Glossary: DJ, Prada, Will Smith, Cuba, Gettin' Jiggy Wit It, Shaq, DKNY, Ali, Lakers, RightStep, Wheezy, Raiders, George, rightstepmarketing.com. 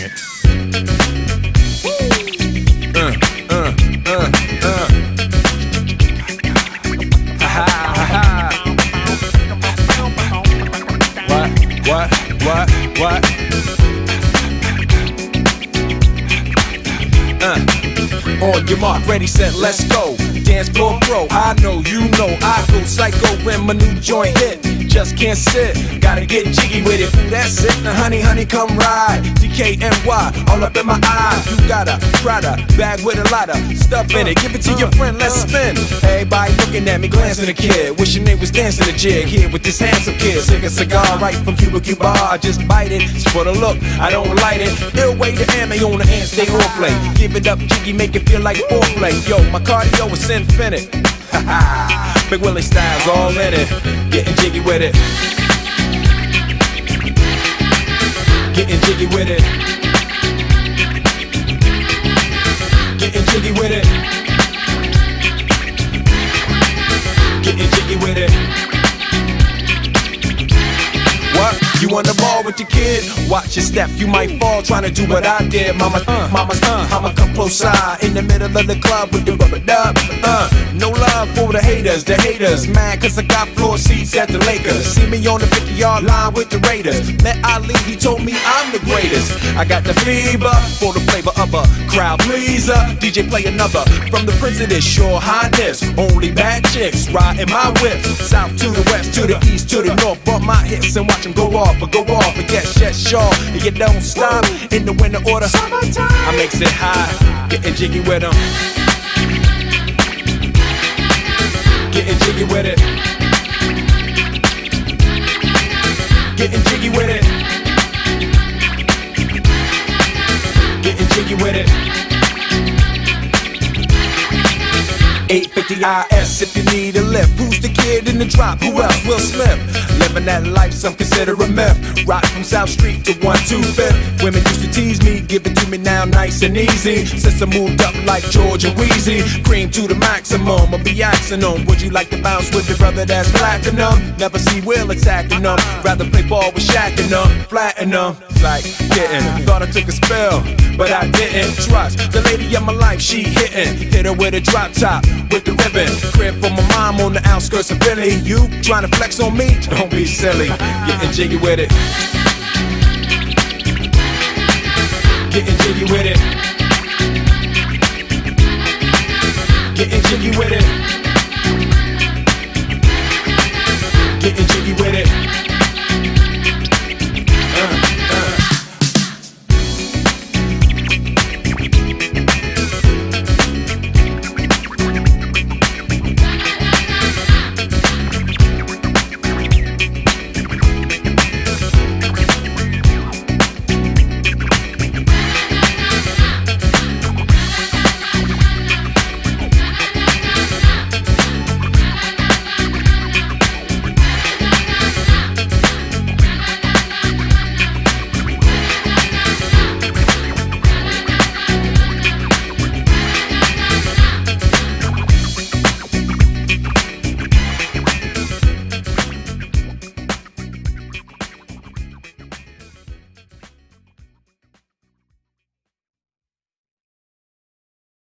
it. What? On your mark, ready, set, let's go. Dance floor bro, I know, you know, I go psycho when my new joint hit. Just can't sit, gotta get jiggy with it. That's it, now honey, honey, come ride. DKNY, all up in my eyes. You got a Prada bag with a lot of stuff in it. Give it to your friend, let's spin. Everybody looking at me, glancing a kid. Wishing they was dancing a jig here with this handsome kid. Sick a cigar right from Cuba, Cuba. I just bite it, it's for the look, I don't light it. Ill way to ammo on the hand, stay on play. Give it up, jiggy, make it feel like foreplay. Yo, my cardio is infinite. Big Willie style's all in it. Getting jiggy with it. Getting jiggy with it. Getting jiggy with it. Getting jiggy with it. What? You on the ball with your kid? Watch your step, you might fall trying to do what I did. Mama, I'ma come close side in the middle of the club with the rubber dub. No love for the haters mad cause I got floor seats at the Lakers. See me on the 50-yard line with the Raiders. Met Ali, he told me I'm the greatest. I got the fever for the flavor of a crowd pleaser. DJ play another from the Prince of this, your highness. Only bad chicks riding my whip. South to the west, to the east, to the north. Bump my hips and watch them go off. But go off, but yes, sure. And you don't stop in the winter order. Summertime. I makes it hot, getting jiggy with them. Getting jiggy with it. Getting jiggy with it. Getting jiggy with it. 850 IS if you need a lift. Who's the kid in the drop? Who else will slip? Living that life, some consider a myth. Rock from South Street to 125th. Women used to tease me, give it to me now nice and easy. Since I moved up like George and Wheezy, cream to the maximum, I'll be axing them. Would you like to bounce with your brother that's platinum? Never see Will attacking them. Rather play ball with Shaq and them, flatten them. Like getting, thought I took a spell, but I didn't. Trust the lady of my life, she hitting. Hit her with a drop top, with the ribbon. Crib for my mom on the outskirts of Philly. You trying to flex on me? Don't be silly. Getting jiggy with it. Getting jiggy with it.